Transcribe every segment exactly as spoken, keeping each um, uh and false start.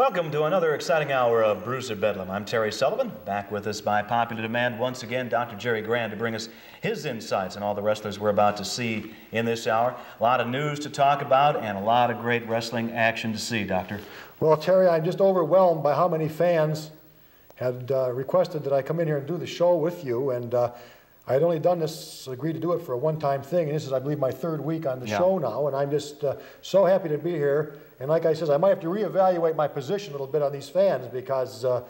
Welcome to another exciting hour of Bruiser Bedlam. I'm Terry Sullivan, back with us by popular demand once again, Doctor Jerry Grant, to bring us his insights on all the wrestlers we're about to see in this hour. A lot of news to talk about and a lot of great wrestling action to see, Doctor. Well, Terry, I'm just overwhelmed by how many fans had uh, requested that I come in here and do the show with you, and uh, I had only done this, agreed to do it for a one-time thing, and this is, I believe, my third week on the yeah. show now, and I'm just uh, so happy to be here. And like I said, I might have to reevaluate my position a little bit on these fans, because uh,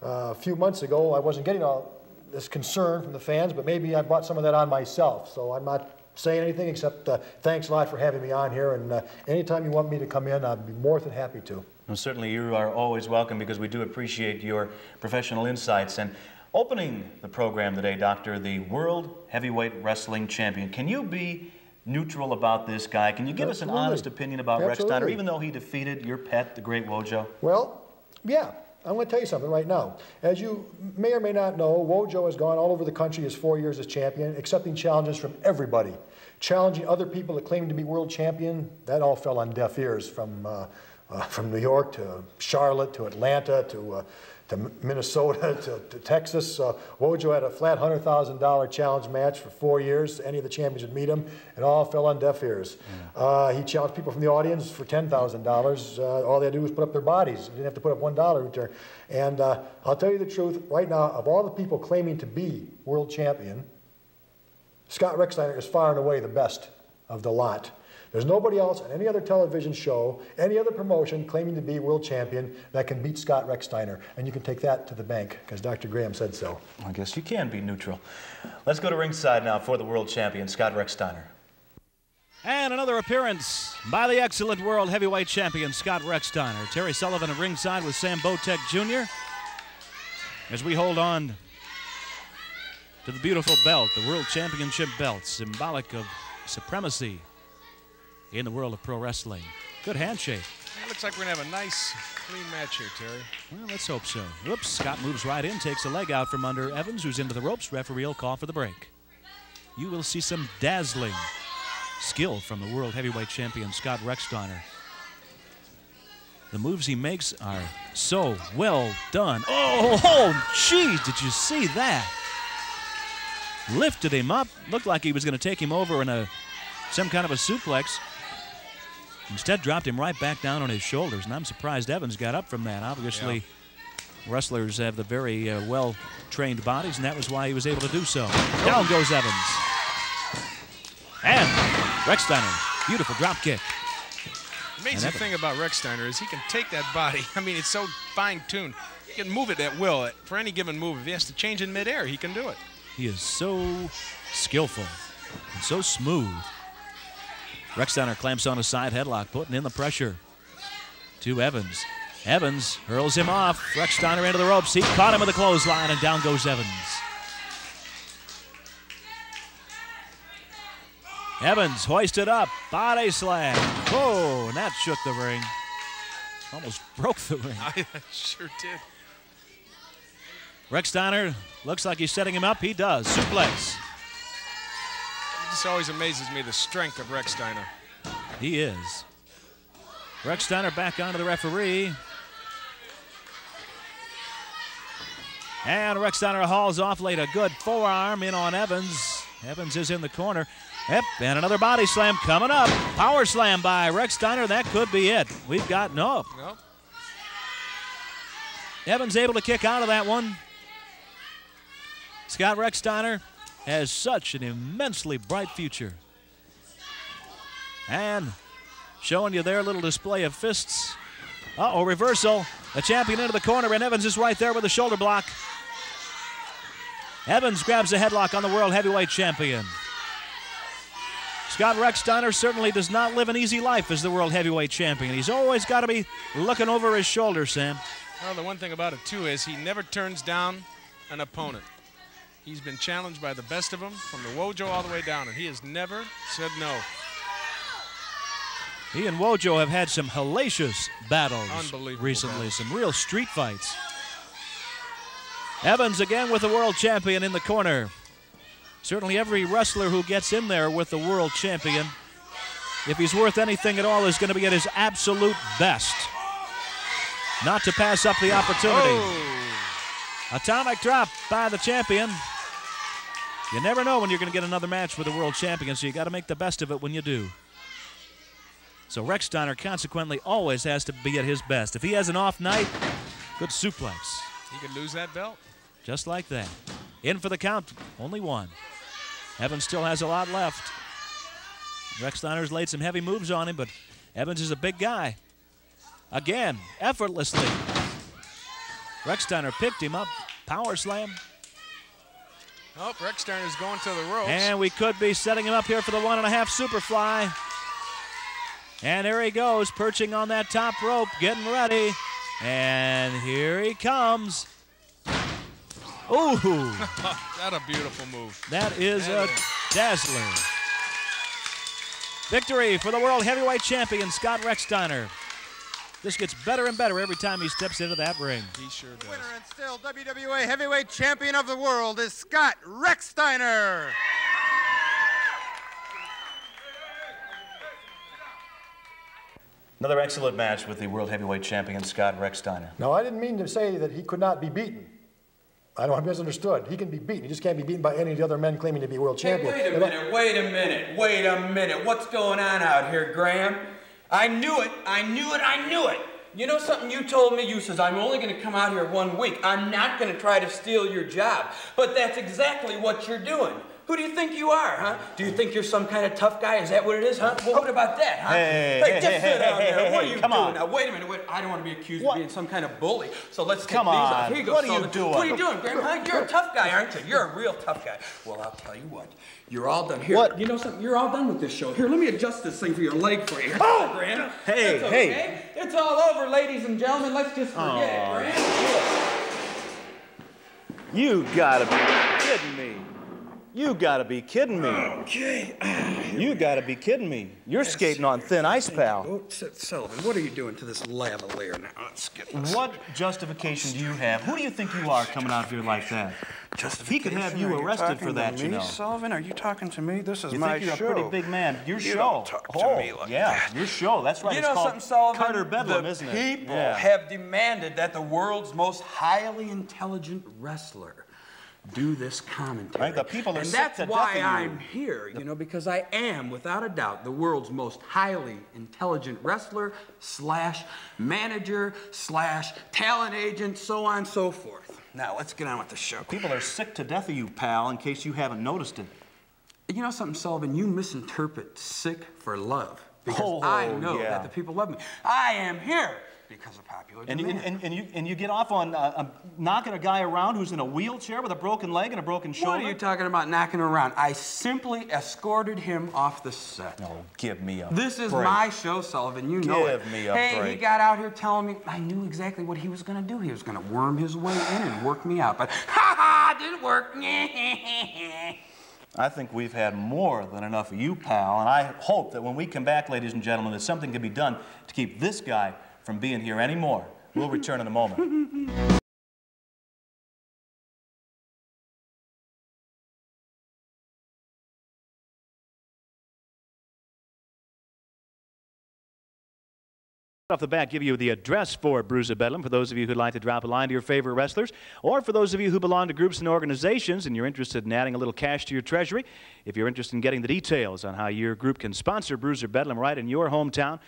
uh, a few months ago I wasn't getting all this concern from the fans, but maybe I brought some of that on myself. So I'm not saying anything except uh, thanks a lot for having me on here, and uh, anytime you want me to come in, I'd be more than happy to. Well, certainly you are always welcome, because we do appreciate your professional insights. And opening the program today, Doctor, the World Heavyweight Wrestling Champion. Can you be neutral about this guy? Can you give Absolutely. us an honest opinion about Absolutely. Rex Donner, even though he defeated your pet, the Great Wojo? Well, yeah. I'm going to tell you something right now. As you may or may not know, Wojo has gone all over the country his four years as champion, accepting challenges from everybody, challenging other people that claim to be world champion. That all fell on deaf ears, from uh, uh, from New York to Charlotte to Atlanta to uh, to Minnesota to, to Texas. Uh, Wojo had a flat one hundred thousand dollar challenge match for four years. Any of the champions would meet him. It all fell on deaf ears. Yeah. Uh, he challenged people from the audience for ten thousand dollars. Uh, all they had to do was put up their bodies. They didn't have to put up one dollar return. And uh, I'll tell you the truth, right now, of all the people claiming to be world champion, Scott Rechsteiner is far and away the best of the lot. There's nobody else on any other television show, any other promotion claiming to be world champion that can beat Scott Rechsteiner. And you can take that to the bank, because Doctor Graham said so. I guess you can be neutral. Let's go to ringside now for the world champion, Scott Rechsteiner. And another appearance by the excellent world heavyweight champion, Scott Rechsteiner. Terry Sullivan at ringside with Sam Botec Junior As we hold on to the beautiful belt, the world championship belt, symbolic of supremacy in the world of pro wrestling. Good handshake. It looks like we're gonna have a nice, clean match here, Terry. Well, let's hope so. Whoops, Scott moves right in, takes a leg out from under Evans, who's into the ropes. Referee will call for the break. You will see some dazzling skill from the world heavyweight champion, Scott Rechsteiner. The moves he makes are so well done. Oh, oh, geez, did you see that? Lifted him up, looked like he was gonna take him over in a, some kind of a suplex. Instead, dropped him right back down on his shoulders, and I'm surprised Evans got up from that. Obviously, yeah. wrestlers have the very uh, well-trained bodies, and that was why he was able to do so. Down goes Evans. And Rechsteiner, beautiful drop kick. Amazing thing about Rechsteiner is he can take that body. I mean, it's so fine-tuned. He can move it at will for any given move. If he has to change in midair, he can do it. He is so skillful and so smooth. Rechsteiner clamps on a side headlock, putting in the pressure to Evans. Evans hurls him off. Rechsteiner into the ropes. He caught him with a clothesline, and down goes Evans. Evans hoisted up. Body slam. Whoa, and that shook the ring. Almost broke the ring. I sure did. Rechsteiner looks like he's setting him up. He does. Suplex. This always amazes me, the strength of Rechsteiner. He is. Rechsteiner back onto the referee. And Rechsteiner hauls off late. A good forearm in on Evans. Evans is in the corner. Yep, and another body slam coming up. Power slam by Rechsteiner. That could be it. We've got no. Nope. Evans able to kick out of that one. Scott Rechsteiner has such an immensely bright future. And showing you their little display of fists. Uh-oh, reversal. The champion into the corner, and Evans is right there with a shoulder block. Evans grabs a headlock on the world heavyweight champion. Scott Rechsteiner certainly does not live an easy life as the world heavyweight champion. He's always got to be looking over his shoulder, Sam. Well, the one thing about it, too, is he never turns down an opponent. He's been challenged by the best of them, from the Wojo all the way down, and he has never said no. He and Wojo have had some hellacious battles recently, battles. some real street fights. Evans again with the world champion in the corner. Certainly every wrestler who gets in there with the world champion, if he's worth anything at all, is going to be at his absolute best. not to pass up the opportunity. Oh. Atomic drop by the champion. You never know when you're going to get another match with a world champion, so you got to make the best of it when you do. So Rex Donner consequently always has to be at his best. If he has an off night, good suplex. He could lose that belt. Just like that. In for the count, only one. Evans still has a lot left. Rex Donner's laid some heavy moves on him, but Evans is a big guy. Again, effortlessly. Rex Donner picked him up, power slam. Oh, Rex Donner is going to the ropes. And we could be setting him up here for the one and a half superfly. And here he goes, perching on that top rope, getting ready. And here he comes. Ooh. That's a beautiful move. That is that a is. dazzler. Victory for the world heavyweight champion, Scott Rechsteiner. This gets better and better every time he steps into that ring. He sure does. Winner and still W W A heavyweight champion of the world is Scott Rechsteiner. Another excellent match with the world heavyweight champion, Scott Rechsteiner. No, I didn't mean to say that he could not be beaten. I don't, I misunderstood. He can be beaten. He just can't be beaten by any of the other men claiming to be world champion. Hey, wait a minute, wait a minute, wait a minute. What's going on out here, Graham? I knew it, I knew it, I knew it. You know something you told me? You says, I'm only gonna come out here one week. I'm not gonna try to steal your job. But that's exactly what you're doing. Who do you think you are, huh? Do you think you're some kind of tough guy? Is that what it is, huh? Well, what about that, huh? Hey, hey, hey, just hey, sit down hey, there. Hey, what are you doing on. now? Wait a minute. Wait. I don't want to be accused what? of being some kind of bully. So let's take come these on. Off. Here you go. What are you so, doing? What are you doing, Grandma? You're a tough guy, aren't you? You're a real tough guy. Well, I'll tell you what. You're all done here. What? You know something? You're all done with this show. Here, let me adjust this thing for your leg for you. Oh, Grandma. Hey, okay. hey. It's all over, ladies and gentlemen. Let's just forget oh. it, Grandma. You gotta be kidding me. You gotta be kidding me. Okay. You gotta be kidding me. You're yes, skating on thin ice, pal. Sullivan, what are you doing to this lava layer now? Let's get this. What justification do you have? Who do you think you are coming out here like that? He could have you arrested for that, you know. Sullivan, are you talking to me? This is my show. You think you're a pretty big man. Your show. You don't talk to me like that. Yeah, your show. That's right. You know something, Sullivan? Carter Bedlam, isn't it? People have demanded that the world's most highly intelligent wrestler do this commentary. Right, the people are and that's why I'm here, you know, because I am, without a doubt, the world's most highly intelligent wrestler slash manager slash talent agent, so on and so forth. Now, let's get on with the show. People are sick to death of you, pal, in case you haven't noticed it. You know something, Sullivan? You misinterpret sick for love, because oh, I know yeah. that the people love me. I am here because of popular and demand. You, and, and, you, and you get off on uh, uh, knocking a guy around who's in a wheelchair with a broken leg and a broken shoulder? What are you talking about knocking around? I simply escorted him off the set. No, give me a This break. is my show, Sullivan. You give know it. Give me a hey, break. He got out here telling me I knew exactly what he was going to do. He was going to worm his way in and work me out. But, ha-ha, it didn't work. I think we've had more than enough of you, pal, and I hope that when we come back, ladies and gentlemen, that something can be done to keep this guy from being here anymore. We'll return in a moment. Off the bat, give you the address for Bruiser Bedlam for those of you who'd like to drop a line to your favorite wrestlers, or for those of you who belong to groups and organizations and you're interested in adding a little cash to your treasury. If you're interested in getting the details on how your group can sponsor Bruiser Bedlam right in your hometown,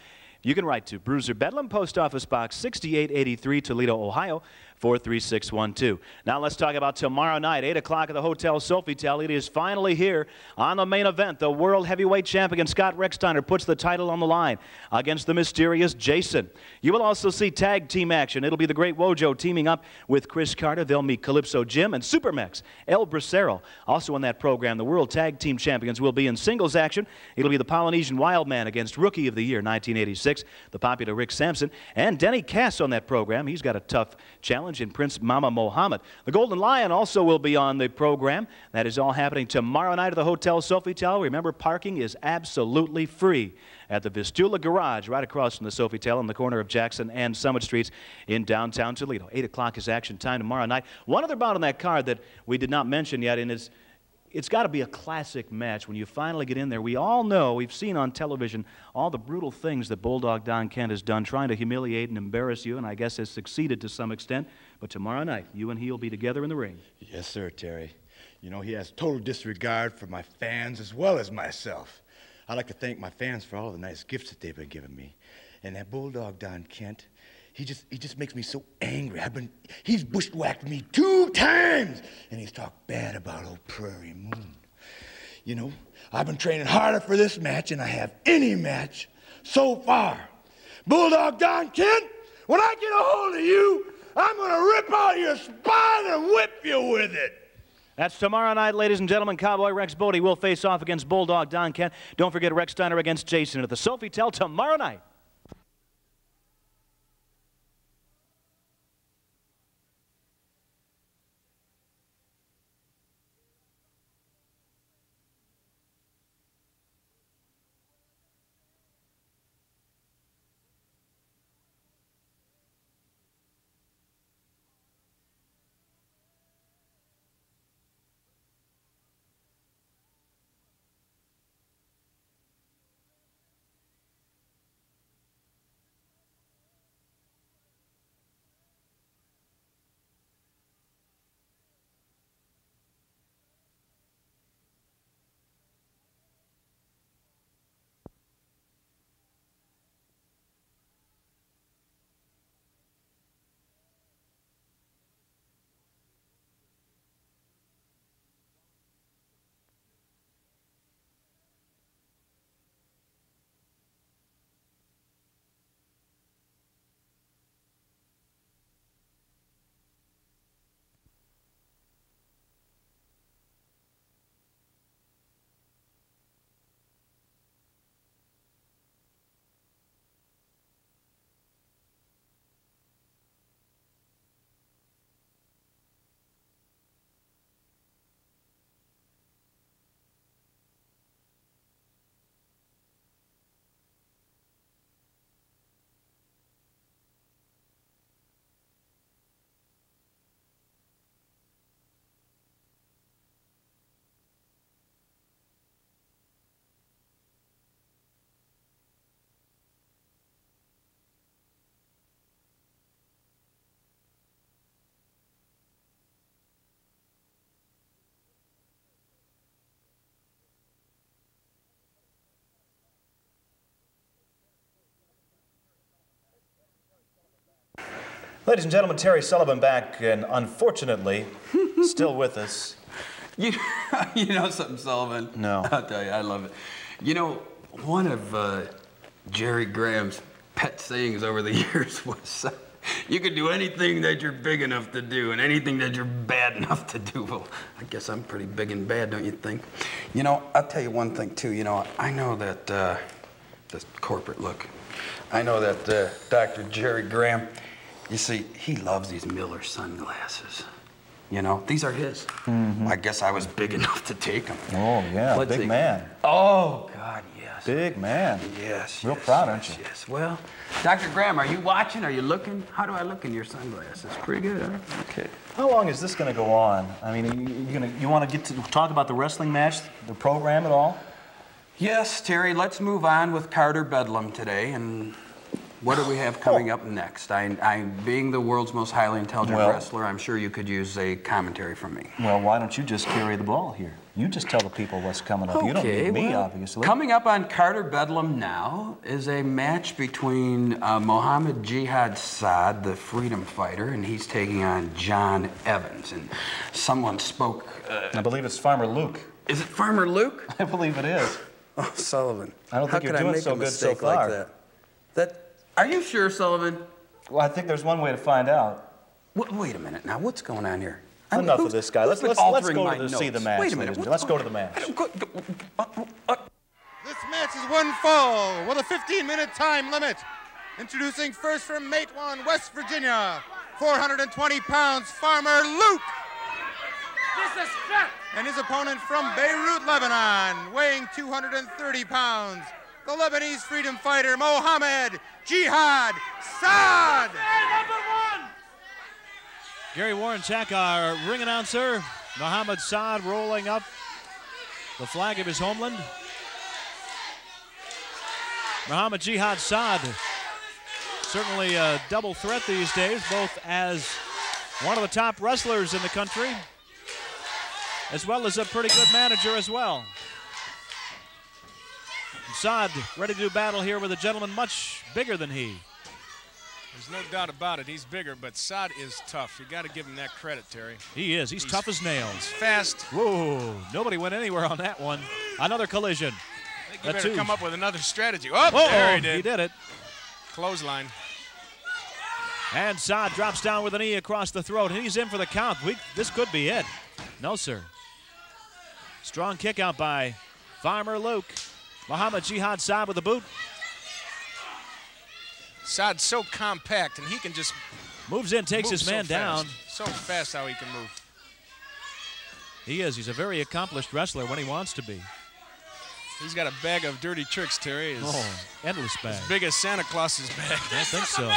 you can write to Bruiser Bedlam, Post Office Box sixty-eight eighty-three, Toledo, Ohio, four three six one two. Now let's talk about tomorrow night, eight o'clock at the Hotel Sofitel. It is finally here on the main event. The world heavyweight champion, Scott Rechsteiner, puts the title on the line against the mysterious Jason. You will also see tag team action. It'll be the Great Wojo teaming up with Chris Carter. They'll meet Calypso Jim and Supermax, El Bracero. Also in that program, the world tag team champions will be in singles action. It'll be the Polynesian Wildman against Rookie of the Year, nineteen eighty-six. The popular Rick Sampson, and Denny Cass on that program. He's got a tough challenge in Prince Mama Mohammed. The Golden Lion also will be on the program. That is all happening tomorrow night at the Hotel Sofitel. Remember, parking is absolutely free at the Vistula Garage right across from the Sofitel on the corner of Jackson and Summit Streets in downtown Toledo. eight o'clock is action time tomorrow night. One other bout on that card that we did not mention yet, and it's it's got to be a classic match when you finally get in there. We all know, we've seen on television, all the brutal things that Bulldog Don Kent has done, trying to humiliate and embarrass you, and I guess has succeeded to some extent. But tomorrow night, you and he will be together in the ring. Yes, sir, Terry. You know, he has total disregard for my fans as well as myself. I'd like to thank my fans for all the nice gifts that they've been giving me. And that Bulldog Don Kent, He just, he just makes me so angry. I've been, he's bushwhacked me two times, and he's talked bad about old Prairie Moon. You know, I've been training harder for this match than I have any match so far. Bulldog Don Kent, when I get a hold of you, I'm gonna rip out your spine and whip you with it. That's tomorrow night, ladies and gentlemen. Cowboy Rex Bodie will face off against Bulldog Don Kent. Don't forget Rex Steiner against Jason at the Sofitel tomorrow night. Ladies and gentlemen, Terry Sullivan back, and unfortunately, still with us. You, you know something, Sullivan? No. I'll tell you, I love it. You know, one of uh, Jerry Graham's pet sayings over the years was, uh, you can do anything that you're big enough to do, and anything that you're bad enough to do. Well, I guess I'm pretty big and bad, don't you think? You know, I'll tell you one thing, too. You know, I know that uh, this corporate look, I know that uh, Doctor Jerry Graham, you see, he loves these Miller sunglasses. You know, these are his. Mm-hmm. I guess I was big enough to take them. Oh, yeah, Let's big see. man. Oh, God, yes. Big man. Yes, Real yes, proud, yes, aren't you? Yes, well, Doctor Graham, are you watching? Are you looking? How do I look in your sunglasses? Pretty good, huh? Okay. How long is this going to go on? I mean, are you, you, gonna, you want to get to talk about the wrestling match, the program at all? Yes, Terry, let's move on with Carter Bedlam today, and what do we have coming up next? I, I, being the world's most highly intelligent well, wrestler, I'm sure you could use a commentary from me. Well, why don't you just carry the ball here? You just tell the people what's coming up. Okay, you don't need me, well, obviously. Coming up on Carter Bedlam now is a match between uh, Mohammed Jihad Saad, the freedom fighter, and he's taking on John Evans. And someone spoke... Uh, I believe it's Farmer Luke. Is it Farmer Luke? I believe it is. Oh, Sullivan. I don't think you're doing so good so far. How could I make a mistake like that? That... Are you sure, Sullivan? Well, I think there's one way to find out. Wait, wait a minute now. What's going on here? I mean, Enough of this guy. Let's, let's, let's go to the, see the match. Wait a minute. Let's go to the match. This match is one fall with a fifteen minute time limit. Introducing first from Matewan, West Virginia, four hundred twenty pounds, Farmer Luke. This is crap. And his opponent from Beirut, Lebanon, weighing two hundred thirty pounds. The Lebanese freedom fighter, Mohammed Jihad Saad. Number one. Gary Warrenchuk, our ring announcer. Mohammed Saad rolling up the flag of his homeland. Mohammed Jihad Saad, certainly a double threat these days, both as one of the top wrestlers in the country, as well as a pretty good manager as well. And Saad ready to do battle here with a gentleman much bigger than he. There's no doubt about it. He's bigger, but Saad is tough. You got to give him that credit, Terry. He is. He's, he's tough as nails. He's fast. Whoa. Nobody went anywhere on that one. Another collision. I think you better come up with another strategy. Oh, Whoa, there he did. He did it. Clothesline. And Saad drops down with a knee across the throat. He's in for the count. We, this could be it. No, sir. Strong kick out by Farmer Luke. Mohammed Jihad Saad with the boot. Saad's so compact, and he can just... Moves in, takes his man down. So fast how he can move. He is. He's a very accomplished wrestler when he wants to be. He's got a bag of dirty tricks, Terry. His, oh, endless bag. As big as Santa Claus's bag. I think so. Well,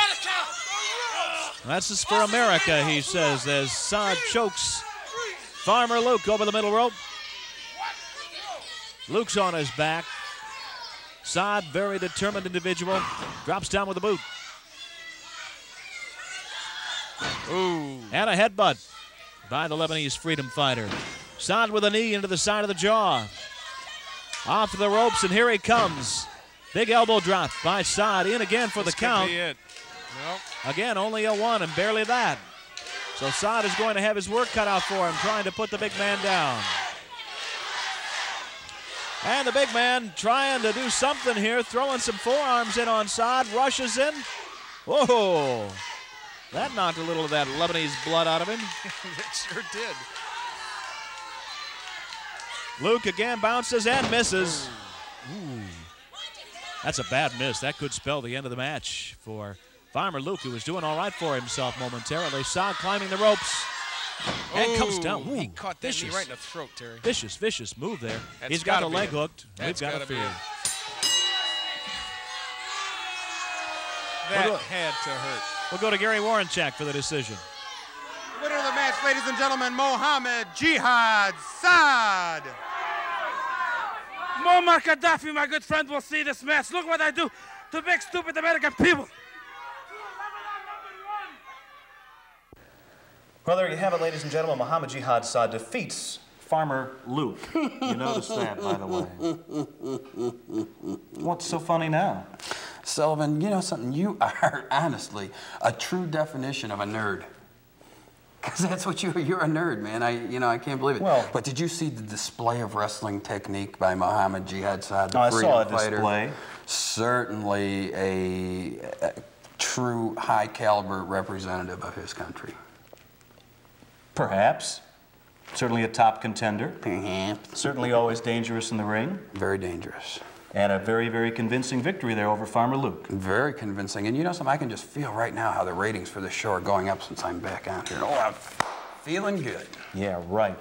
that's just for America, he says, as Saad chokes Farmer Luke over the middle rope. Luke's on his back. Saad, very determined individual, drops down with a boot. Ooh. And a headbutt by the Lebanese freedom fighter. Saad with a knee into the side of the jaw. Off the ropes, and here he comes. Big elbow drop by Saad, in again for this the count. Could be it. Nope. Again, only a one and barely that. So Saad is going to have his work cut out for him, trying to put the big man down. And the big man trying to do something here, throwing some forearms in on Saad, rushes in. Whoa! That knocked a little of that Lebanese blood out of him. It sure did. Luke again bounces and misses. Ooh. That's a bad miss. That could spell the end of the match for Farmer Luke, who was doing all right for himself momentarily. Saad climbing the ropes and oh, comes down. Ooh, he caught that vicious knee right in the throat, Terry. Vicious, vicious move there. That's He's got a leg it. hooked. That's We've got a fear. That we'll had to hurt. We'll go to Gary Warrenchuk for the decision. The winner of the match, ladies and gentlemen, Mohammed Jihad Saad. Muammar Gaddafi, my good friend, will see this match. Look what I do to big, stupid American people. Well, there you have it, ladies and gentlemen. Mohammed Jihad Saad defeats Farmer Luke. You noticed that, by the way. What's so funny now? Sullivan, you know something? You are, honestly, a true definition of a nerd. Because that's what you are. You're a nerd, man. I, you know, I can't believe it. Well, but did you see the display of wrestling technique by Mohammed Jihad Saad, the I saw a fighter? display. Certainly a, a true high-caliber representative of his country. Perhaps. Certainly a top contender. Perhaps. Certainly always dangerous in the ring. Very dangerous. And a very, very convincing victory there over Farmer Luke. Very convincing. And you know something? I can just feel right now how the ratings for this show are going up since I'm back out here. Oh, I'm feeling good. Yeah, right.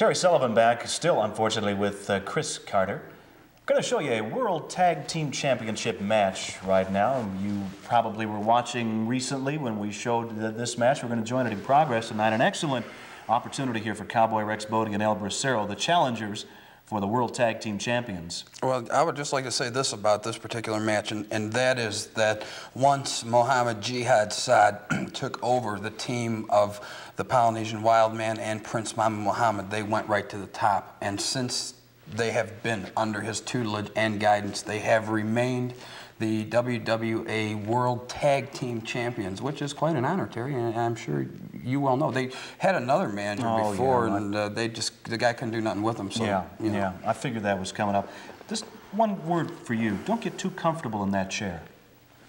Terry Sullivan back, still unfortunately with uh, Chris Carter. I'm going to show you a World Tag Team Championship match right now. You probably were watching recently when we showed the, this match. We're going to join it in progress tonight. An excellent opportunity here for Cowboy Rex Bodie and El Bracero, the challengers for the World Tag Team Champions. Well, I would just like to say this about this particular match, and, and that is that once Mohammed Jihad Saad took over the team of the Polynesian Wildman and Prince Mama Mohammed, they went right to the top. And since they have been under his tutelage and guidance, they have remained the W W A World Tag Team Champions, which is quite an honor, Terry, and I'm sure you well know. They had another manager oh, before, yeah, and uh, they just, the guy couldn't do nothing with them. So, yeah, you know. yeah, I figured that was coming up. Just one word for you. Don't get too comfortable in that chair.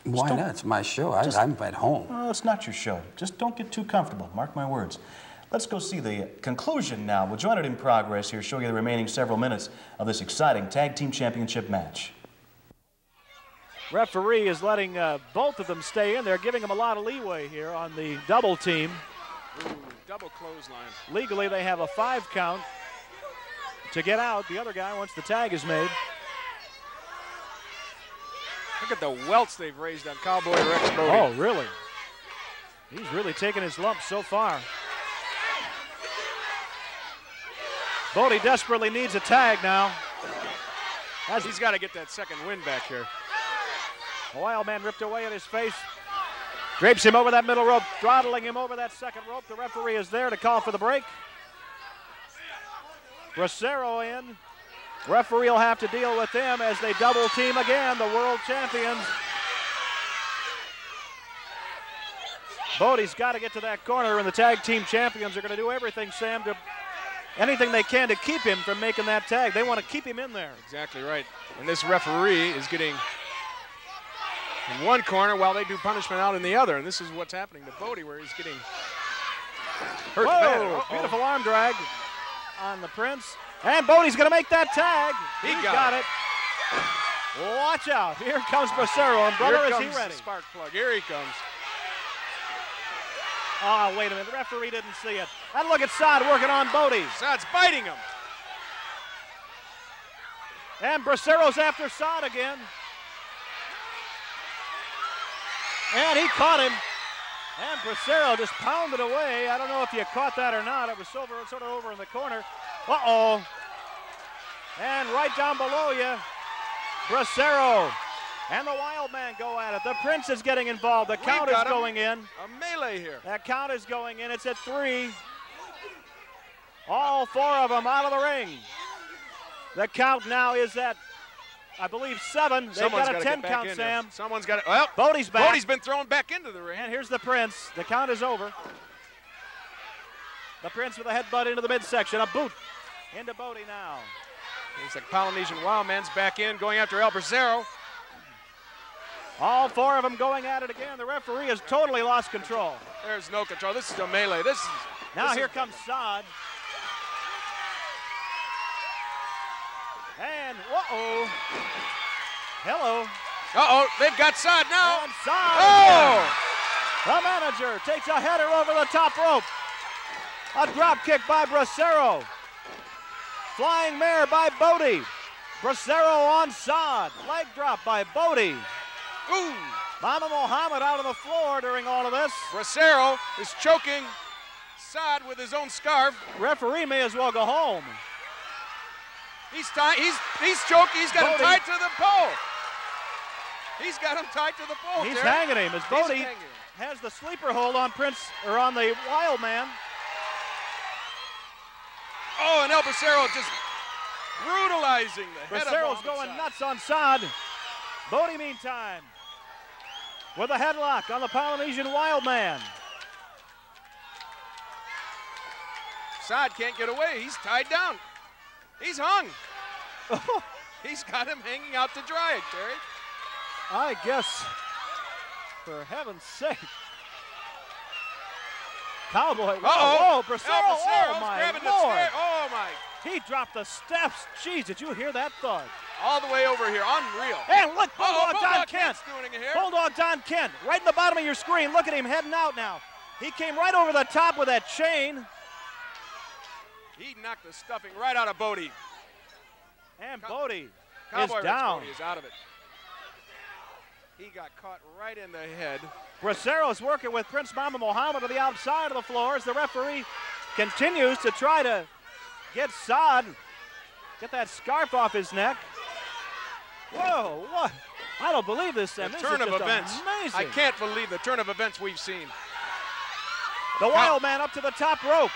Just Why not? It's my show. Just, I, I'm at home. No, it's not your show. Just don't get too comfortable. Mark my words. Let's go see the conclusion now. We'll join it in progress here, show you the remaining several minutes of this exciting Tag Team Championship match. Referee is letting uh, both of them stay in there, giving them a lot of leeway here on the double team. Ooh, double clothesline. Legally, they have a five count to get out the other guy once the tag is made. Look at the welts they've raised on Cowboy Rex Bodie. Oh, really? He's really taking his lump so far. Bodie desperately needs a tag now. As he's got to get that second win back here. The Wildman ripped away at his face, drapes him over that middle rope, throttling him over that second rope. The referee is there to call for the break. Bracero in. Referee will have to deal with them as they double team again, the world champions. Bodie's got to get to that corner, and the tag team champions are going to do everything, Sam, to anything they can to keep him from making that tag. They want to keep him in there. Exactly right. And this referee is getting in one corner while they do punishment out in the other. And this is what's happening to Bodie, where he's getting hurt. Whoa, uh-oh. Beautiful arm drag on the Prince. And Bodie's going to make that tag. He got, got it. it. Watch out. Here comes Bracero. And brother, is he ready? Spark plug. Here he comes. Oh, wait a minute. The referee didn't see it. And look at Saad working on Bodie. Saad's biting him. And Bracero's after Saad again. And he caught him. And Bracero just pounded away. I don't know if you caught that or not. It was over, sort of over in the corner. Uh-oh. And right down below you, Bracero and the Wildman go at it. The Prince is getting involved. The count is going in. A melee here. That count is going in. It's at three. All four of them out of the ring. The count now is at, I believe, seven. They've Someone's got a ten count, Sam. There. Someone's got it. Well, Bodie's back. Bodie's been thrown back into the ring. And here's the Prince. The count is over. The Prince with a headbutt into the midsection. A boot into Bodie now. He's like Polynesian Wildman's back in, going after El Bracero. All four of them going at it again. The referee has totally lost control. There's no control. This is a melee. This is now this here is comes Saad. And, uh-oh. Hello. Uh-oh, they've got Saad now. And Saad. Oh! The manager takes a header over the top rope. A drop kick by Bracero. Flying mare by Bodie. Bracero on Saad. Leg drop by Bodie. Ooh! Mama Mohammed out on the floor during all of this. Bracero is choking Saad with his own scarf. Referee may as well go home. He's tied. He's he's choked. He's got Bodie. him tied to the pole. He's got him tied to the pole. He's Terry. hanging him. As Bodie has the sleeper hold on Prince or on the Wildman. Oh, and El Bracero just brutalizing the head of Bracero's going Saad. nuts on Saad. Bodie, meantime, with a headlock on the Polynesian Wildman. Saad can't get away. He's tied down. He's hung. He's got him hanging out to dry, Terry. I guess, for heaven's sake. Cowboy. Uh-oh. Whoa, Bracero. Oh, my grabbing Lord. The oh, my. He dropped the steps. Jeez, did you hear that thud? All the way over here. Unreal. And look, Bulldog, uh-oh, Bulldog Don Kent. Doing it here. Bulldog Don Kent, right in the bottom of your screen. Look at him heading out now. He came right over the top with that chain. He knocked the stuffing right out of Bodie. And Cow Bodie Cowboy is down. Rex Bodie is out of it. He got caught right in the head. Bracero's working with Prince Mama Mohammed on the outside of the floor as the referee continues to try to get Saad, get that scarf off his neck. Whoa, what? I don't believe this, Sam. The this turn is of events. Amazing. I can't believe the turn of events we've seen. The wild man up to the top rope.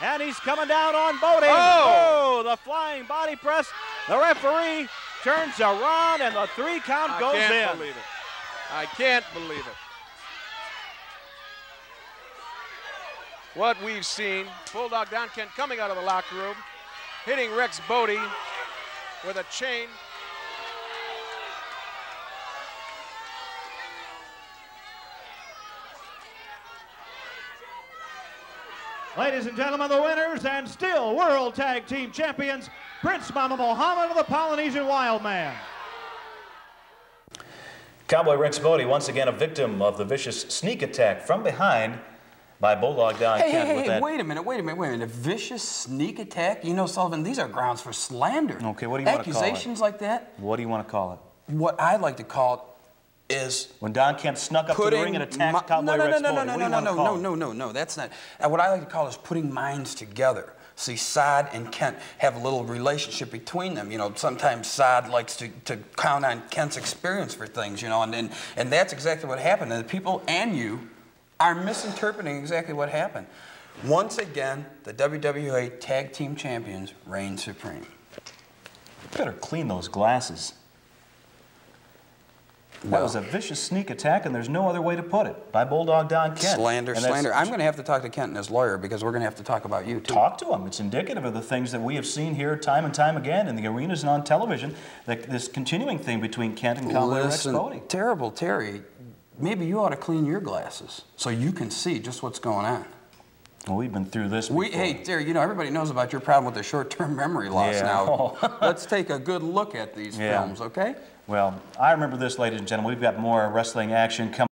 And he's coming down on Bodie. Oh, oh the flying body press. The referee turns around and the three count I goes in. I can't believe it. I can't believe it. What we've seen, Bulldog Don Kent coming out of the locker room, hitting Rex Bodie with a chain. Ladies and gentlemen, the winners and still World Tag Team Champions, Prince Mama Mohammed of the Polynesian Wildman. Cowboy Rex Bodie, once again a victim of the vicious sneak attack from behind by Bulldog Don Kent. Hey, hey, hey, with that. wait a minute, wait a minute, wait a minute. A vicious sneak attack? You know, Sullivan, these are grounds for slander. Okay, what do you want to call it? Accusations like that? What do you want to call it? What I like to call it is when Don Kent snuck up to the ring and attacked Cowboy Rex Bodie. No, no, no, no, no, no, no, no, no, no, that's not. Uh, what I like to call is putting minds together. See, Saad and Kent have a little relationship between them. You know, sometimes Saad likes to, to count on Kent's experience for things, you know, and, and, and that's exactly what happened. And the people and you are misinterpreting exactly what happened. Once again, the W W A Tag Team Champions reign supreme. You better clean those glasses. That was a vicious sneak attack, and there's no other way to put it, by Bulldog Don Kent. Slander, slander. I'm going to have to talk to Kent and his lawyer, because we're going to have to talk about you, too. Talk to him. It's indicative of the things that we have seen here time and time again in the arenas and on television, that this continuing thing between Kent and Cowboy Rex Bodie. Terrible, Terry. Maybe you ought to clean your glasses so you can see just what's going on. Well, we've been through this before. We, hey, Terry, you know, everybody knows about your problem with the short-term memory loss yeah. now. Let's take a good look at these yeah. films, okay? Well, I remember this, ladies and gentlemen. We've got more wrestling action coming.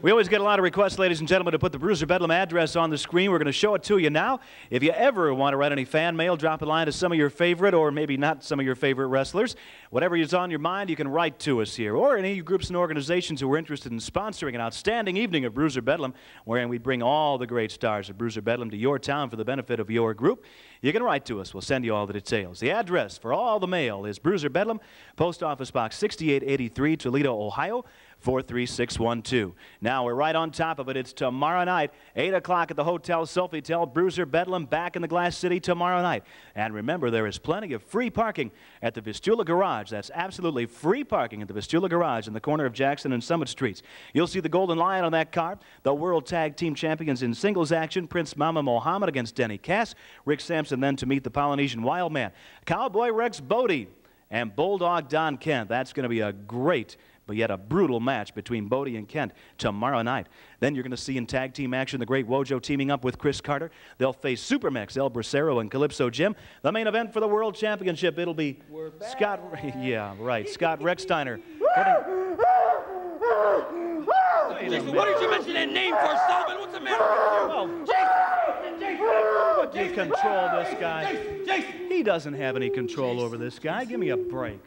We always get a lot of requests, ladies and gentlemen, to put the Bruiser Bedlam address on the screen. We're going to show it to you now. If you ever want to write any fan mail, drop a line to some of your favorite or maybe not some of your favorite wrestlers. Whatever is on your mind, you can write to us here. Or any groups and organizations who are interested in sponsoring an outstanding evening of Bruiser Bedlam, wherein we bring all the great stars of Bruiser Bedlam to your town for the benefit of your group. You can write to us. We'll send you all the details. The address for all the mail is Bruiser Bedlam, Post Office Box sixty-eight eighty-three, Toledo, Ohio, four three six one two. Now we're right on top of it. It's tomorrow night, eight o'clock at the Hotel Sofitel. Bruiser Bedlam back in the Glass City tomorrow night. And remember, there is plenty of free parking at the Vistula Garage. That's absolutely free parking at the Vistula Garage in the corner of Jackson and Summit Streets. You'll see the Golden Lion on that car, the World Tag Team Champions in singles action, Prince Mama Mohammed against Denny Cass, Rick Sampson then to meet the Polynesian Wildman, Cowboy Rex Bodie, and Bulldog Don Kent. That's going to be a great but yet a brutal match between Bodie and Kent tomorrow night. Then you're going to see in tag team action the Great Wojo teaming up with Chris Carter. They'll face Supermax, El Bracero, and Calypso Jim. The main event for the World Championship, it'll be Scott, yeah, right, Scott Rechsteiner. Jason, what did you mention that name for, Sullivan? What's the matter with you? Well, Jason, Jason, Jason, you control this guy. Jason, Jason. He doesn't have any control Jason, over this guy. Jason. Give me a break.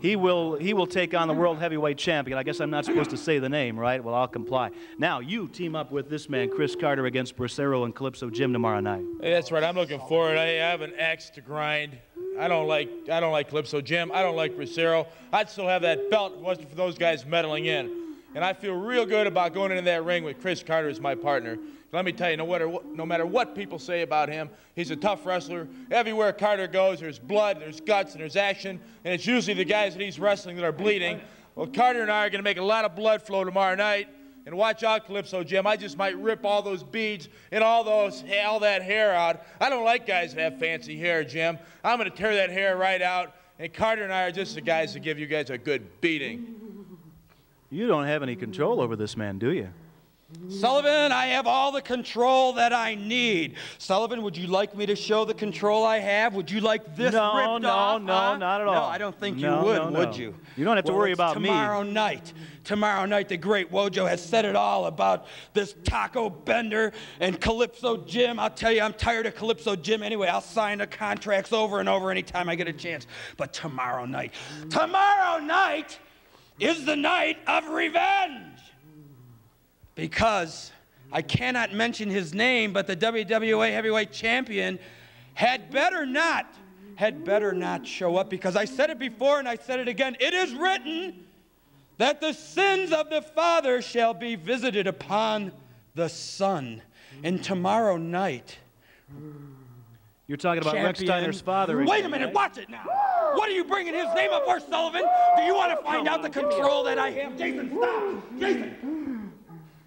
He will, he will take on the World Heavyweight Champion. I guess I'm not supposed to say the name, right? Well, I'll comply. Now, you team up with this man, Chris Carter, against Bracero and Calypso Jim tomorrow night. Hey, that's right. I'm looking forward. I have an axe to grind. I don't like, I don't like Calypso Jim. I don't like Bracero. I'd still have that belt if it wasn't for those guys meddling in. And I feel real good about going into that ring with Chris Carter as my partner. Let me tell you, no matter, what, no matter what people say about him, he's a tough wrestler. Everywhere Carter goes, there's blood, there's guts, and there's action, and it's usually the guys that he's wrestling that are bleeding. Well, Carter and I are going to make a lot of blood flow tomorrow night, and watch out, Calypso Jim. I just might rip all those beads and all, those, all that hair out. I don't like guys that have fancy hair, Jim. I'm going to tear that hair right out, and Carter and I are just the guys to give you guys a good beating. You don't have any control over this man, do you? Sullivan, I have all the control that I need. Sullivan, would you like me to show the control I have? Would you like this no, ripped no, off? No, no, huh? Not at all. No, I don't think no, you would, no, no. would you? You don't have to well, worry about tomorrow me. Tomorrow night, tomorrow night, the Great Wojo has said it all about this Taco Bender and Calypso Jim. I'll tell you, I'm tired of Calypso Jim anyway. I'll sign the contracts over and over anytime I get a chance. But tomorrow night, tomorrow night is the night of revenge. Because I cannot mention his name, but the W W A Heavyweight Champion had better not, had better not show up, because I said it before and I said it again. It is written that the sins of the father shall be visited upon the son. And tomorrow night... You're talking about Champion. Rex Steiner's father. Again, Wait a minute, right? Watch it now. What are you bringing his name up for, Sullivan? Do you want to find Come out the control that I have? Jason, stop! Jason!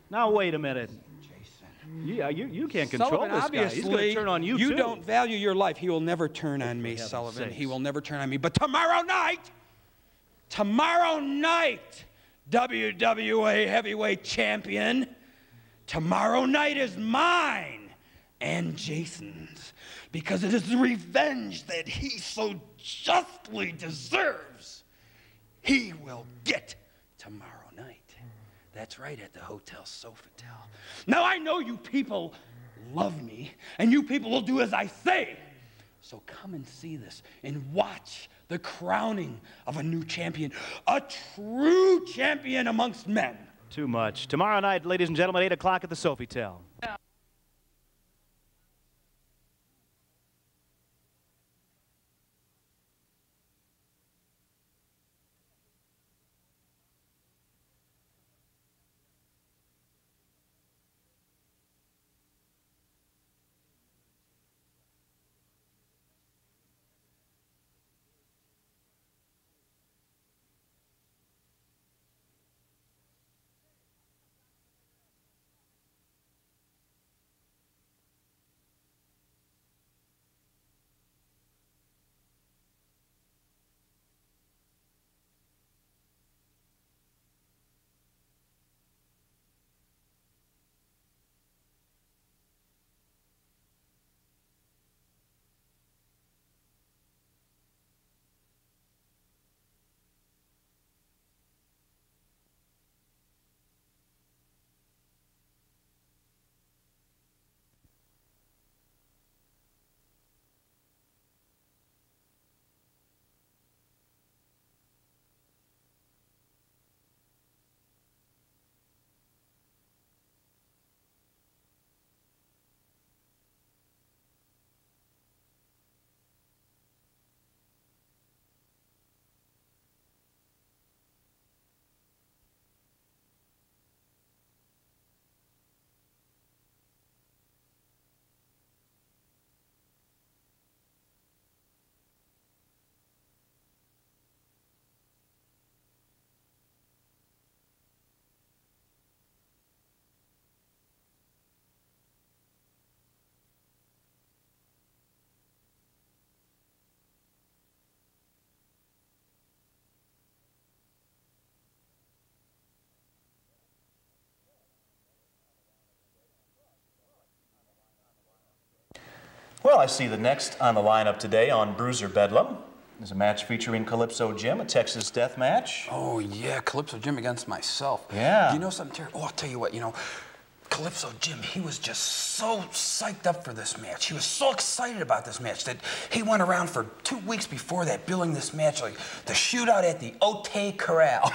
Now wait a minute, Jason. Yeah, you, you can't control Sullivan, this guy. He's going to turn on you, You too. don't value your life. He will never turn on me, Sullivan. Sakes. He will never turn on me. But tomorrow night, tomorrow night, W W A Heavyweight Champion, tomorrow night is mine and Jason's, because it is the revenge that he so justly deserves. He will get tomorrow. That's right, at the Hotel Sofitel. Now, I know you people love me, and you people will do as I say. So come and see this and watch the crowning of a new champion, a true champion amongst men. Too much. Tomorrow night, ladies and gentlemen, eight o'clock at the Sofitel. Now Well, I see the next on the lineup today on Bruiser Bedlam is a match featuring Calypso Jim, a Texas death match. Oh, yeah, Calypso Jim against myself. Yeah. You know something, Terry? Oh, I'll tell you what, you know, Calypso Jim, he was just so psyched up for this match. He was so excited about this match that he went around for two weeks before that billing this match, like the shootout at the Ote Corral.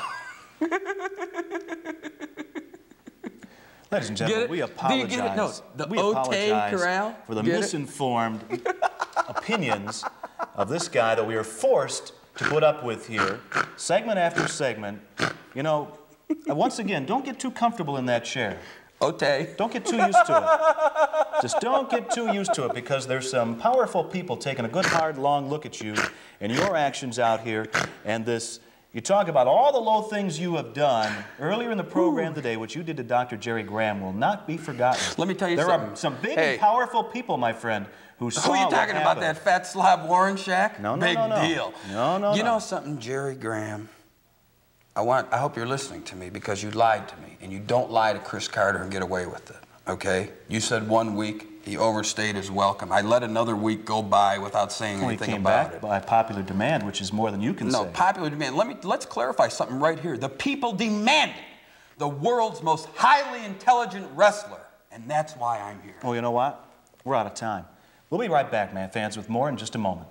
Ladies and gentlemen, we apologize. No, we apologize Corral? for the get misinformed opinions of this guy that we are forced to put up with here, segment after segment. You know, once again, don't get too comfortable in that chair. Okay. Don't get too used to it. Just don't get too used to it, because there's some powerful people taking a good, hard, long look at you and your actions out here, and this. You talk about all the low things you have done earlier in the program Ooh. today, which you did to Doctor Jerry Graham will not be forgotten. Let me tell you there something. There are some big hey. and powerful people, my friend, who saw Who are you talking about, that fat slob Warrenchuk? No, no, big no, no. deal. No, no, You no. know something, Jerry Graham? I want, I hope you're listening to me, because you lied to me, and you don't lie to Chris Carter and get away with it, okay? You said one week. He overstayed his welcome. I let another week go by without saying well, anything about it. He came back by popular demand, which is more than you can no, say. No, popular demand. Let me, let's clarify something right here. The people demanded the world's most highly intelligent wrestler, and that's why I'm here. Well, you know what? We're out of time. We'll be right back, man fans, with more in just a moment.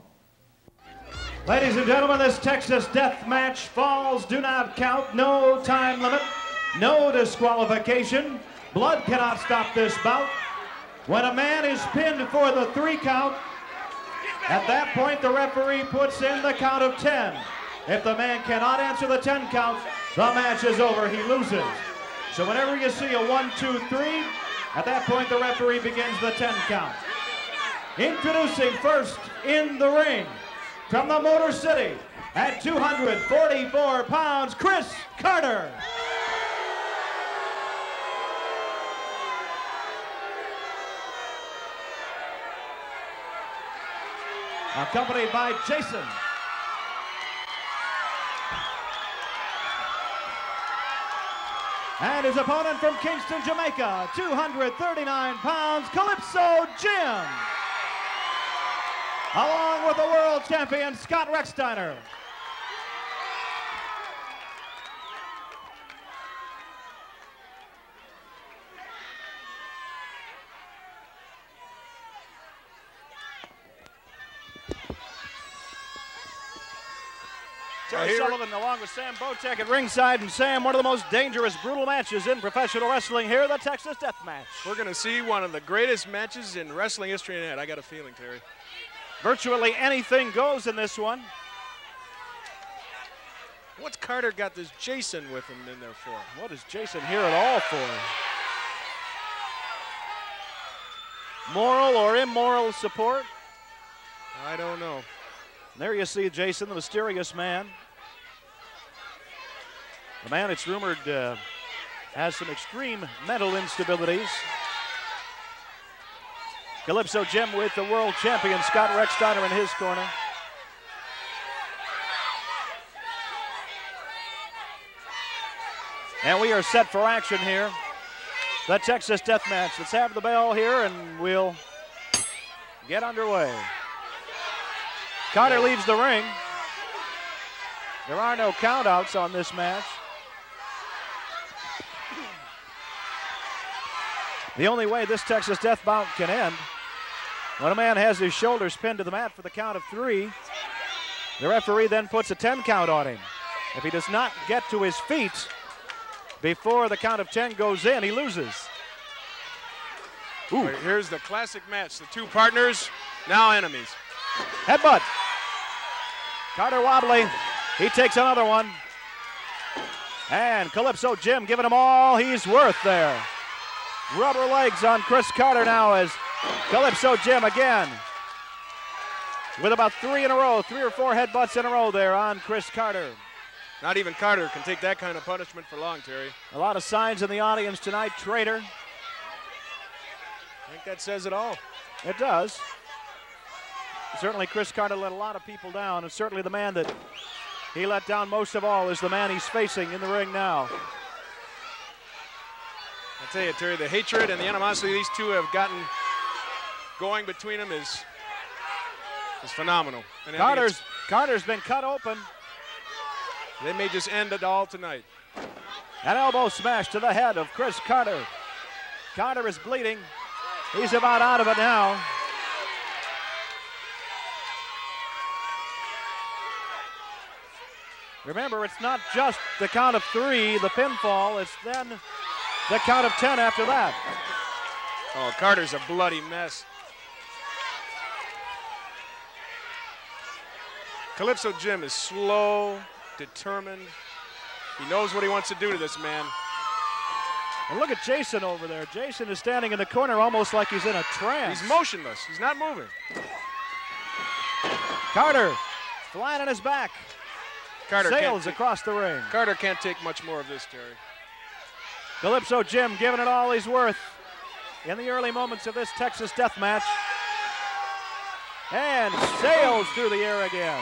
Ladies and gentlemen, this Texas death match falls do not count. No time limit. No disqualification. Blood cannot stop this bout. When a man is pinned for the three count, at that point the referee puts in the count of ten. If the man cannot answer the ten count, the match is over, he loses. So whenever you see a one, two, three, at that point the referee begins the ten count. Introducing first in the ring, from the Motor City, at two hundred forty-four pounds, Chris Carter. Accompanied by Jason. And his opponent from Kingston, Jamaica, two hundred thirty-nine pounds, Calypso Jim. Along with the world champion, Scott Rechsteiner. Terry Sullivan along with Sam Botec at ringside, and Sam, one of the most dangerous, brutal matches in professional wrestling here, the Texas Death Match. We're going to see one of the greatest matches in wrestling history tonight. I got a feeling, Terry. Virtually anything goes in this one. What's Carter got this Jason with him in there for? What is Jason here at all for? Moral or immoral support? I don't know. There you see Jason, the mysterious man. The man it's rumored uh, has some extreme mental instabilities. Calypso Jim with the world champion, Scott Rechsteiner, in his corner. And we are set for action here. The Texas Death Match. Let's have the bell here and we'll get underway. Carter leaves the ring. There are no countouts on this match. The only way this Texas death bout can end, when a man has his shoulders pinned to the mat for the count of three, the referee then puts a ten count on him. If he does not get to his feet before the count of ten goes in, he loses. Ooh. Here's the classic match, the two partners, now enemies. Headbutt. Carter wobbly. He takes another one. And Calypso Jim giving him all he's worth there. Rubber legs on Chris Carter now as Calypso Jim again. With about three in a row, three or four headbutts in a row there on Chris Carter. Not even Carter can take that kind of punishment for long, Terry. A lot of signs in the audience tonight, traitor. I think that says it all. It does. Certainly Chris Carter let a lot of people down, and certainly the man that he let down most of all is the man he's facing in the ring now. I tell you, Terry, the hatred and the animosity these two have gotten going between them is is phenomenal. And Carter's, Carter's been cut open. They may just end it all tonight. An elbow smash to the head of Chris Carter. Carter is bleeding. He's about out of it now. Remember, it's not just the count of three, the pinfall, it's then the count of ten after that. Oh, Carter's a bloody mess. Calypso Jim is slow, determined. He knows what he wants to do to this man. And look at Jason over there. Jason is standing in the corner almost like he's in a trance. He's motionless. He's not moving. Carter flying on his back. Carter sails across the ring. Carter can't take much more of this, Terry. Calypso Jim giving it all he's worth in the early moments of this Texas death match. And sails through the air again.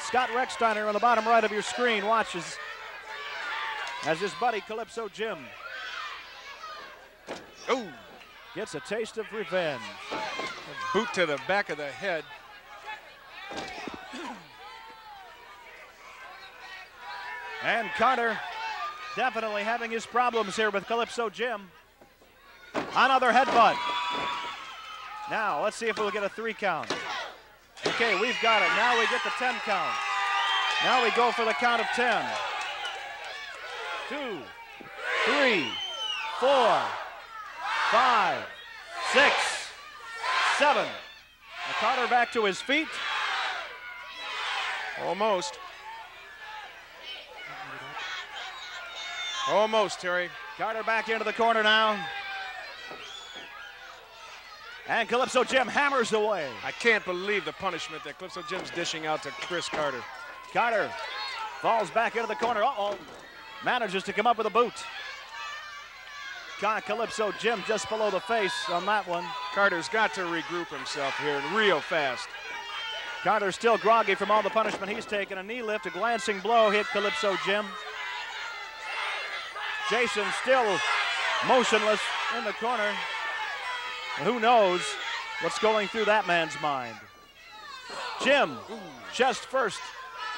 Scott Rechsteiner on the bottom right of your screen watches as his buddy Calypso Jim Ooh. gets a taste of revenge. A boot to the back of the head. And Carter definitely having his problems here with Calypso Jim. Another headbutt. Now, let's see if we'll get a three count. Okay, we've got it. Now we get the ten count. Now we go for the count of ten. Two, three, four, five, six, seven. Now Carter back to his feet. Almost. Almost, Terry. Carter back into the corner now. And Calypso Jim hammers away. I can't believe the punishment that Calypso Jim's dishing out to Chris Carter. Carter falls back into the corner. Uh-oh. Manages to come up with a boot. Got Calypso Jim just below the face on that one. Carter's got to regroup himself here real fast. Carter's still groggy from all the punishment he's taken. A knee lift, a glancing blow hit Calypso Jim. Jason still motionless in the corner. And who knows what's going through that man's mind. Jim, Ooh. chest first,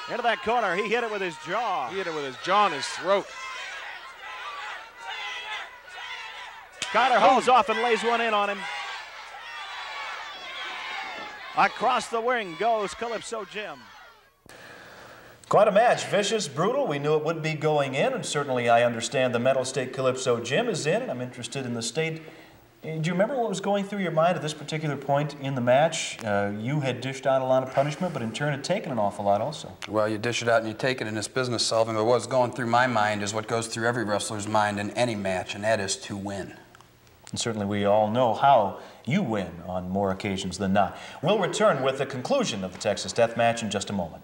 into that corner. He hit it with his jaw. He hit it with his jaw and his throat. Carter hauls off and lays one in on him. Across the wing goes Calypso Jim. Quite a match, vicious, brutal. We knew it would be going in, and certainly I understand the mental state Calypso Jim is in, and I'm interested in the state. Do you remember what was going through your mind at this particular point in the match? Uh, you had dished out a lot of punishment, but in turn had taken an awful lot also. Well, you dish it out and you take it in this business, Sullivan, but what was going through my mind is what goes through every wrestler's mind in any match, and that is to win. And certainly we all know how you win on more occasions than not. We'll return with the conclusion of the Texas Death Match in just a moment.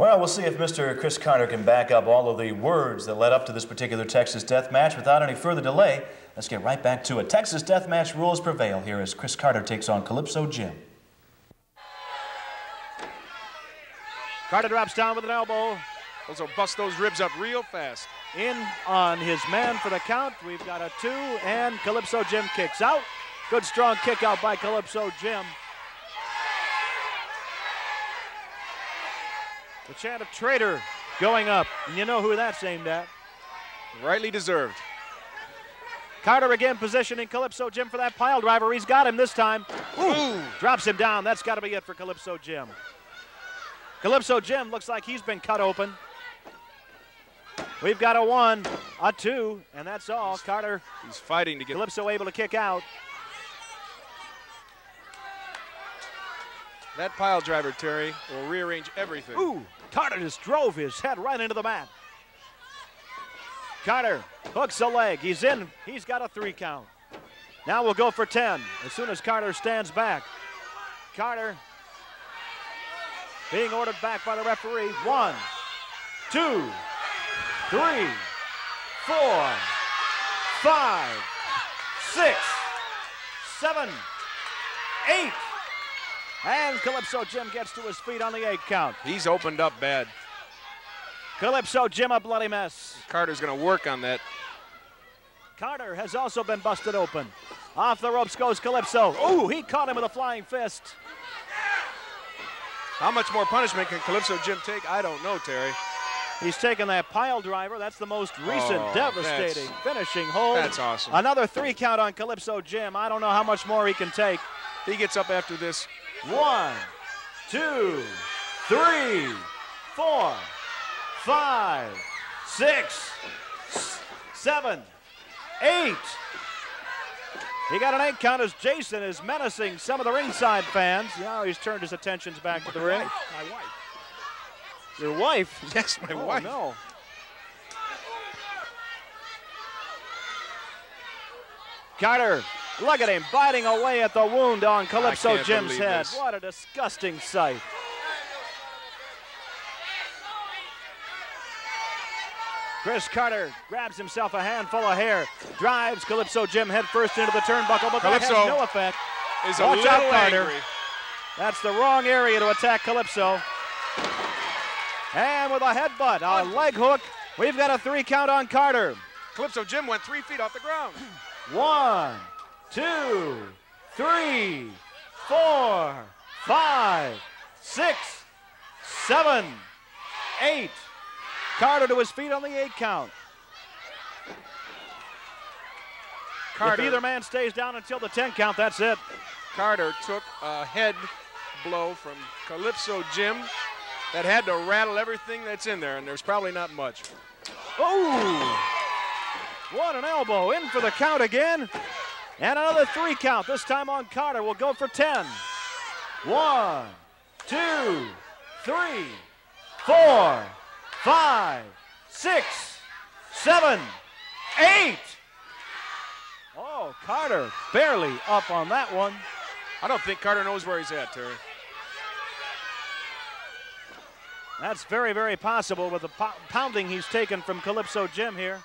Well, we'll see if Mister Chris Carter can back up all of the words that led up to this particular Texas death match. Without any further delay, let's get right back to it. Texas death match rules prevail here as Chris Carter takes on Calypso Jim. Carter drops down with an elbow. Those will bust those ribs up real fast. In on his man for the count. We've got a two, and Calypso Jim kicks out. Good strong kick out by Calypso Jim. The chant of traitor going up, and you know who that's aimed at. Rightly deserved. Carter again positioning Calypso Jim for that pile driver. He's got him this time. Ooh. Drops him down. That's got to be it for Calypso Jim. Calypso Jim looks like he's been cut open. We've got a one, a two, and that's all. He's, Carter. He's fighting to get Calypso able to kick out. That pile driver, Terry, will rearrange everything. Ooh, Carter just drove his head right into the mat. Carter hooks a leg. He's in. He's got a three count. Now we'll go for ten as soon as Carter stands back. Carter being ordered back by the referee. One, two, three, four, five, six, seven, eight. And Calypso Jim gets to his feet on the eight count. He's opened up bad. Calypso Jim a bloody mess. Carter's going to work on that. Carter has also been busted open. Off the ropes goes Calypso. Ooh, he caught him with a flying fist. How much more punishment can Calypso Jim take? I don't know, Terry. He's taken that pile driver. That's the most recent oh, devastating finishing hold. That's awesome. Another three count on Calypso Jim. I don't know how much more he can take. He gets up after this. One, two, three, four, five, six, seven, eight. He got an eight count as Jason is menacing some of the ringside fans. Now he's turned his attentions back my to the ring. Wife, my wife. Your wife? Yes, my oh, wife. No. Carter. Look at him biting away at the wound on Calypso Jim's head. This. What a disgusting sight. Chris Carter grabs himself a handful of hair, drives Calypso Jim headfirst into the turnbuckle, but Calypso that has no effect. Is a Watch little out, Carter. Angry. That's the wrong area to attack Calypso. And with a headbutt, a leg hook, we've got a three count on Carter. Calypso Jim went three feet off the ground. One. Two, three, four, five, six, seven, eight. Carter to his feet on the eight count. Carter. If either man stays down until the ten count, that's it. Carter took a head blow from Calypso Jim that had to rattle everything that's in there, and there's probably not much. Oh! What an elbow. In for the count again. And another three count, this time on Carter. We'll go for ten. One, two, three, four, five, six, seven, eight. Oh, Carter barely up on that one. I don't think Carter knows where he's at, Terry. That's very, very possible with the po pounding he's taken from Calypso Jim here.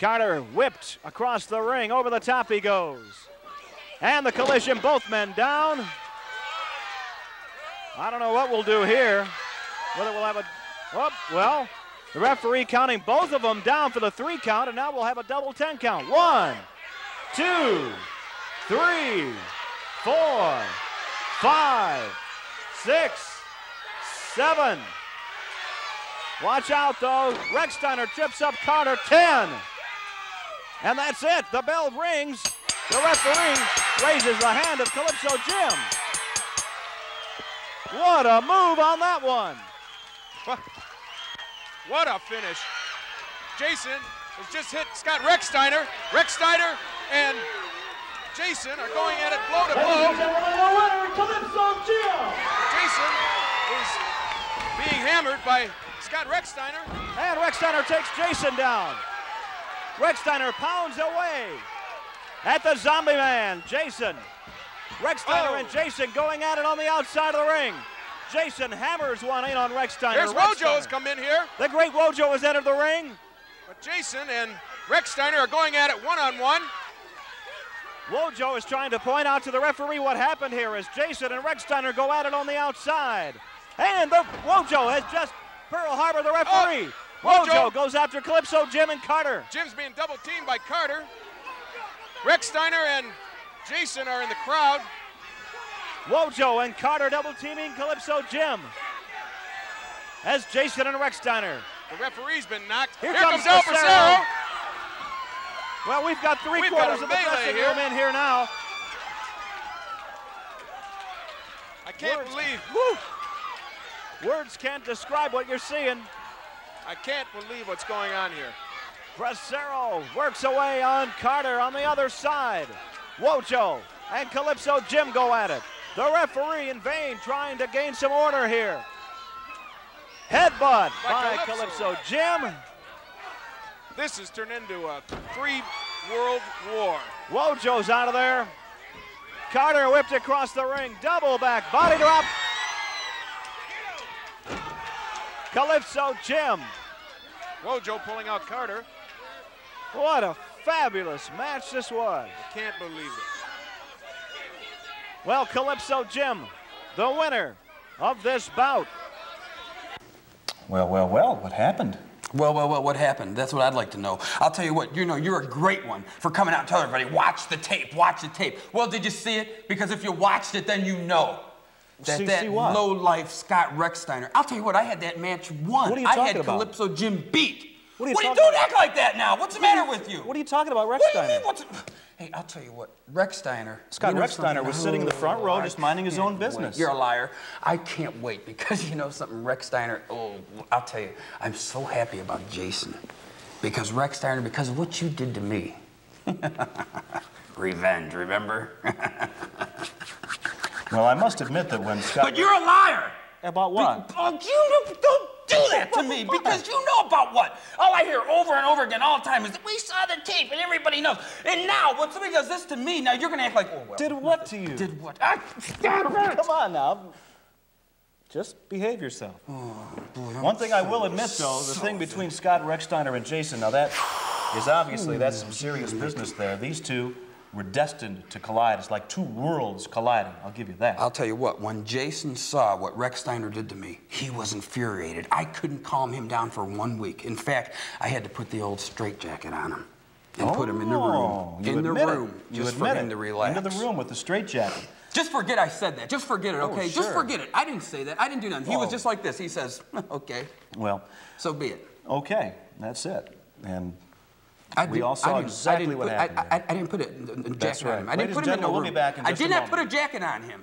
Carter whipped across the ring. Over the top he goes. And the collision, both men down. I don't know what we'll do here. Whether we'll have a, oh, well, the referee counting both of them down for the three count, and now we'll have a double ten count. One, two, three, four, five, six, seven. Watch out though, Rechsteiner trips up Carter, ten. And that's it, the bell rings. The referee raises the hand of Calypso Jim. What a move on that one. What, what a finish. Jason has just hit Scott Rechsteiner. Rechsteiner and Jason are going at it blow to blow. The winner, Calypso Jim. Jason is being hammered by Scott Rechsteiner. And Rechsteiner takes Jason down. Rechsteiner pounds away at the zombie man, Jason. Rechsteiner oh. and Jason going at it on the outside of the ring. Jason hammers one in on Rechsteiner. There's Wojo has come in here. The Great Wojo has entered the ring. But Jason and Rechsteiner are going at it one-on-one. Wojo is trying to point out to the referee what happened here as Jason and Rechsteiner go at it on the outside. And the Wojo has just Pearl Harbor the referee. Oh, Wojo. Wojo goes after Calypso, Jim, and Carter. Jim's being double-teamed by Carter. Rechsteiner and Jason are in the crowd. Wojo and Carter double-teaming Calypso Jim. As Jason and Rechsteiner. The referee's been knocked. Here, here comes, comes El Bracero. Well, we've got three we've quarters got of the dressing here. room in here now. I can't Words. believe. Woo. Words can't describe what you're seeing. I can't believe what's going on here. Bracero works away on Carter on the other side. Wojo and Calypso Jim go at it. The referee in vain trying to gain some order here. Headbutt by, by Calypso. Calypso Jim. This has turned into a three world war. Wojo's out of there. Carter whipped across the ring. Double back, body drop. Calypso Jim. Wojo pulling out Carter. What a fabulous match this was. I can't believe it. Well, Calypso Jim, the winner of this bout. Well, well, well, what happened? Well, well, well, what happened? That's what I'd like to know. I'll tell you what, you know, you're a great one for coming out and telling everybody, watch the tape, watch the tape. Well, did you see it? Because if you watched it, then you know. That, that low-life Scott Rechsteiner. I'll tell you what, I had that match won. What are you talking I had about? Calypso Jim beat. What are you, what are you doing about? Act like that now? What's the what matter you, with you? What are you talking about, Rechsteiner? What do you mean? What's, hey, I'll tell you what, Rechsteiner. Scott Rechsteiner was oh, sitting in the front row I just minding his own business. Wait. You're a liar. I can't wait because you know something, Rechsteiner, oh, I'll tell you, I'm so happy about Jason. Because Rechsteiner, because of what you did to me. Revenge, remember? Well, I must admit that when Scott... But you're a liar! About what? Be oh, you don't do that to me because you know about what? All I hear over and over again all the time is that we saw the tape and everybody knows. And now, when somebody does this to me, now you're going to act like, oh, well... Did what to you? Did what? I, stop it! Come on now. Just behave yourself. Oh, boy, One thing so I will admit, though, the so thing between Scott Rechsteiner and Jason, now that is obviously, ooh, that's some serious business there. These two... We're destined to collide. It's like two worlds colliding. I'll give you that. I'll tell you what, when Jason saw what Rechsteiner did to me, he was infuriated. I couldn't calm him down for one week. In fact, I had to put the old straitjacket on him and oh, put him in the room. You in the room. It. Just you for him it. to relax. Into the room with the straitjacket. Just forget I said that. Just forget it, okay? Oh, sure. Just forget it. I didn't say that. I didn't do nothing. Whoa. He was just like this. He says, okay. Well. So be it. Okay. That's it. And... I we did, all saw I exactly what happened. I, I, I didn't put a, a, a jacket right. on him. I Ladies didn't put him in no we'll room. In I did not moment. put a jacket on him.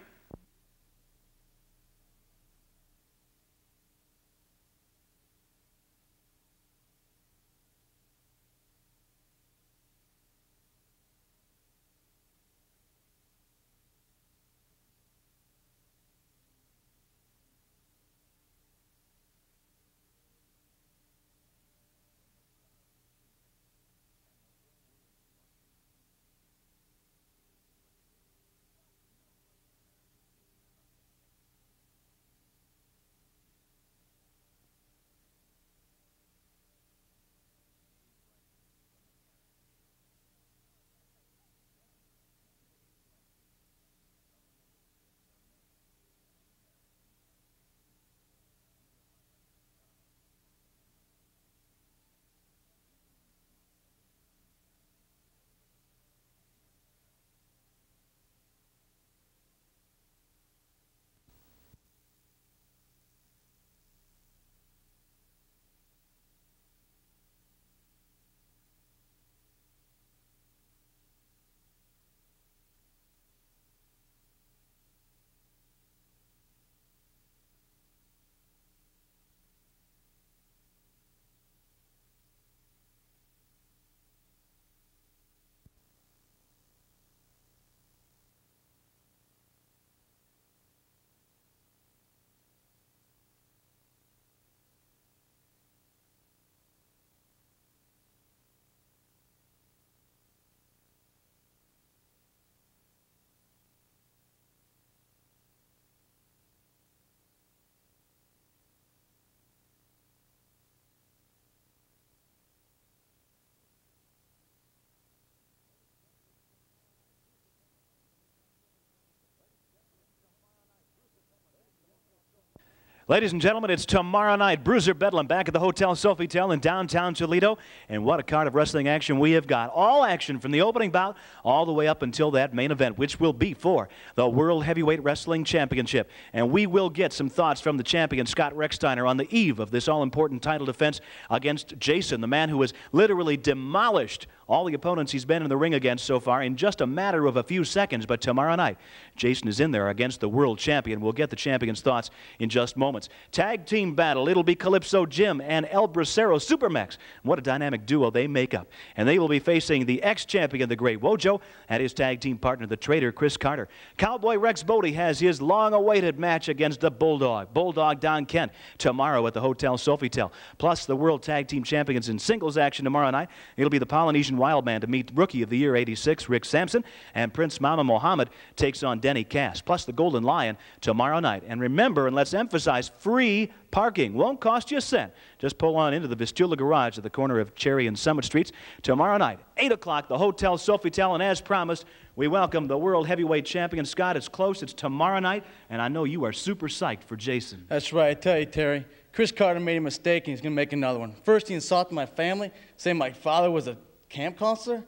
Ladies and gentlemen, it's tomorrow night. Bruiser Bedlam back at the Hotel Sofitel in downtown Toledo. And what a card of wrestling action we have got. All action from the opening bout all the way up until that main event, which will be for the World Heavyweight Wrestling Championship. And we will get some thoughts from the champion, Scott Rechsteiner, on the eve of this all-important title defense against Jason, the man who has literally demolished all the opponents he's been in the ring against so far in just a matter of a few seconds. But tomorrow night, Jason is in there against the world champion. We'll get the champion's thoughts in just moments. Tag team battle. It'll be Calypso Jim and El Bracero Supermax. What a dynamic duo they make up. And they will be facing the ex-champion, the Great Wojo, and his tag team partner, the traitor, Chris Carter. Cowboy Rex Bodie has his long-awaited match against the Bulldog, Bulldog Don Kent, tomorrow at the Hotel Sofitel. Plus, the world tag team champions in singles action tomorrow night. It'll be the Polynesian Wildman to meet Rookie of the Year eighty-six, Rick Sampson, and Prince Mama Mohammed takes on Denny Cass, plus the Golden Lion tomorrow night. And remember, and let's emphasize, free parking won't cost you a cent. Just pull on into the Vistula Garage at the corner of Cherry and Summit Streets tomorrow night, eight o'clock, the Hotel Sofitel. And as promised, we welcome the World Heavyweight Champion. Scott, it's close. It's tomorrow night, and I know you are super psyched for Jason. That's right. I tell you, Terry, Chris Carter made a mistake, and he's going to make another one. First, he insulted my family, saying my father was a camp counselor. And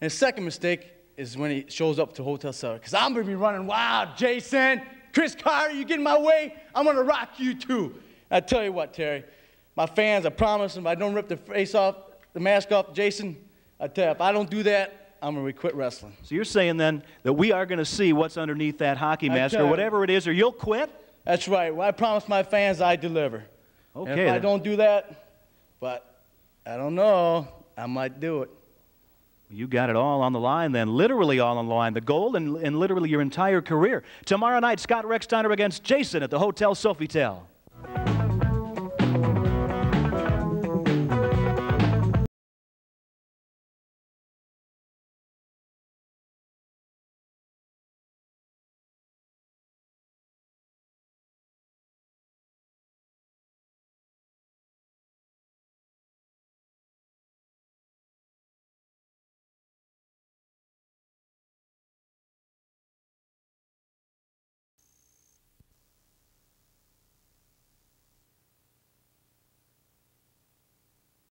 his second mistake is when he shows up to Hotel Sofitel, because I'm going to be running wild. Jason, Chris Carter, you get in my way, I'm going to rock you too. And I tell you what, Terry, my fans, I promise them, if I don't rip the face off, the mask off, Jason, I tell you, if I don't do that, I'm going to quit wrestling. So you're saying then that we are going to see what's underneath that hockey mask or whatever it is, or you'll quit? That's right. Well, I promise my fans I deliver. Okay. And if then I don't do that, but I don't know, I might do it. You got it all on the line then, literally all on the line, the goal and, and literally your entire career. Tomorrow night, Scott Rechsteiner against Jason at the Hotel Sofitel.